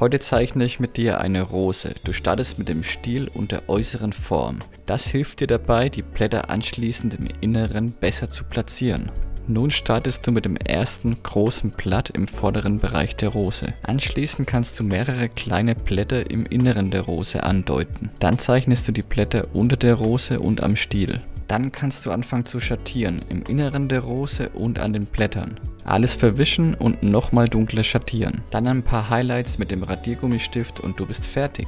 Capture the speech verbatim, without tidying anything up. Heute zeichne ich mit dir eine Rose. Du startest mit dem Stiel und der äußeren Form. Das hilft dir dabei, die Blätter anschließend im Inneren besser zu platzieren. Nun startest du mit dem ersten großen Blatt im vorderen Bereich der Rose. Anschließend kannst du mehrere kleine Blätter im Inneren der Rose andeuten. Dann zeichnest du die Blätter unter der Rose und am Stiel. Dann kannst du anfangen zu schattieren, im Inneren der Rose und an den Blättern. Alles verwischen und nochmal dunkler schattieren. Dann ein paar Highlights mit dem Radiergummistift und du bist fertig.